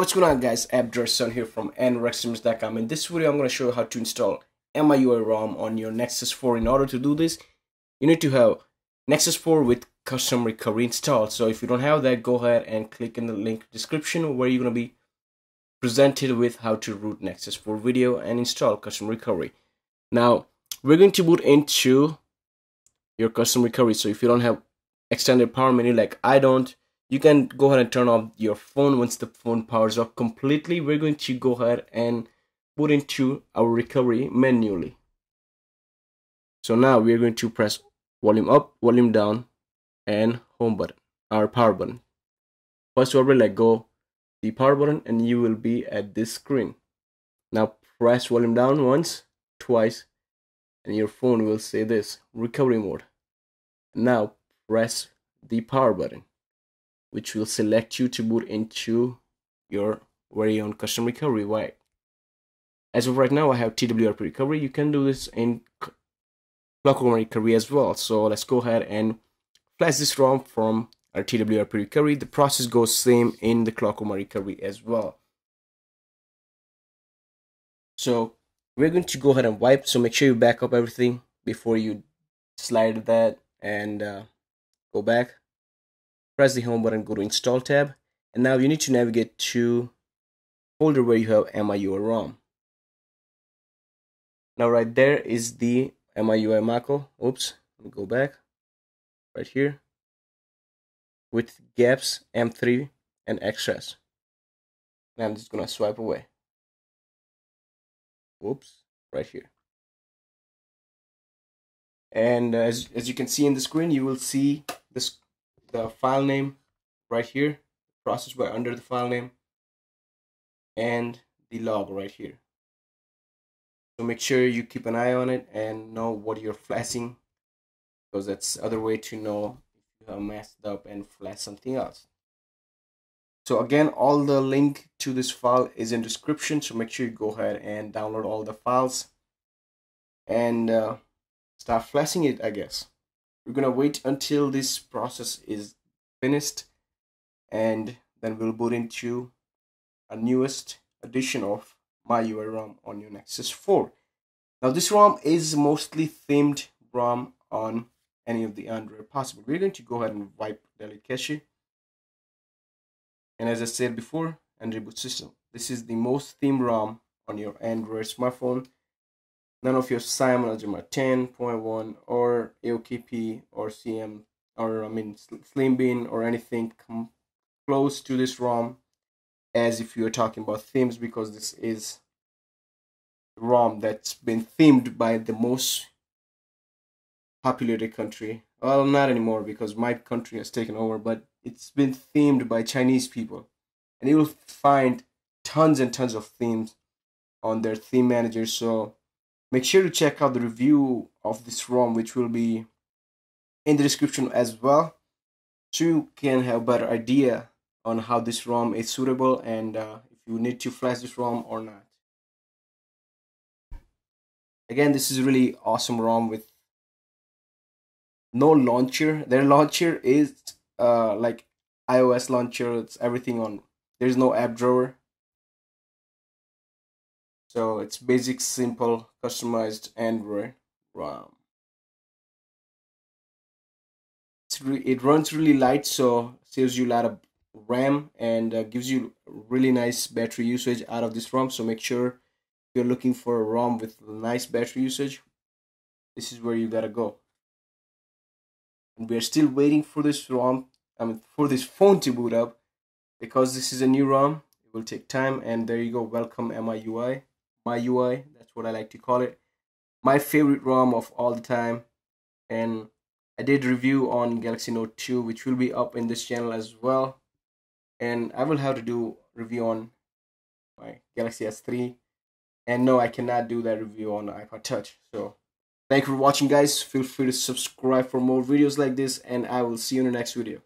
What's going on, guys? Abdur Son here from nrex.com. In this video, I'm going to show you how to install MIUI ROM on your Nexus 4. In order to do this, you need to have Nexus 4 with custom recovery installed. So if you don't have that, go ahead and click in the link description where you're going to be presented with how to root Nexus 4 video and install custom recovery. Now, we're going to boot into your custom recovery. So if you don't have extended power menu like I don't, you can go ahead and turn off your phone. Once the phone powers up completely, we're going to go ahead and boot into our recovery manually. So now we're going to press volume up, volume down, and home button, our power button. First we will let go the power button and you will be at this screen. Now press volume down once, twice, and your phone will say this, recovery mode. Now press the power button, which will select you to boot into your very own custom recovery. Right. As of right now, I have TWRP recovery. You can do this in clockwork recovery as well. So let's go ahead and flash this ROM from our TWRP recovery. The process goes same in the clockwork recovery as well. So we're going to go ahead and wipe. So make sure you back up everything before you slide that and go back. Press the home button, go to install tab, and now you need to navigate to folder where you have MIUI ROM. Now right there is the MIUI macro. Oops, let me go back right here with gaps, M3, and extras. And I'm just gonna swipe away. Oops, right here. And as you can see in the screen, you will see this. The file name right here, process bar under the file name, and the log right here. So make sure you keep an eye on it and know what you're flashing, because that's the other way to know if you have messed up and flash something else. So again, all the link to this file is in description, so make sure you go ahead and download all the files and start flashing it, I guess. We're gonna wait until this process is finished, and then we'll boot into a newest edition of MIUI ROM on your Nexus 4. Now this ROM is mostly themed ROM on any of the Android possible. We're going to go ahead and wipe delete cache, and as I said before, and reboot system. This is the most themed ROM on your Android smartphone. None of your CyanogenMod 10.1 or AOKP or CM or Slim Bean or anything come close to this ROM, as if you're talking about themes, because this is ROM that's been themed by the most populated country. Well, not anymore, because my country has taken over, but it's been themed by Chinese people. And you will find tons and tons of themes on their theme manager. So make sure to check out the review of this ROM, which will be in the description as well, so you can have a better idea on how this ROM is suitable and if you need to flash this ROM or not. Again, this is really awesome ROM with no launcher. Their launcher is like iOS launcher. It's everything on. There's no app drawer. So it's basic, simple, customized Android ROM. It runs really light, so saves you a lot of RAM and gives you really nice battery usage out of this ROM. So make sure you're looking for a ROM with nice battery usage. This is where you gotta go. And we're still waiting for this ROM. For this phone to boot up, because this is a new ROM. It will take time, and there you go. Welcome MIUI. MIUI, that's what I like to call it, my favorite ROM of all the time. And I did review on Galaxy Note 2, which will be up in this channel as well, and I will have to do review on my Galaxy S3, and no, I cannot do that review on iPod Touch. So thank you for watching, guys. Feel free to subscribe for more videos like this, and I will see you in the next video.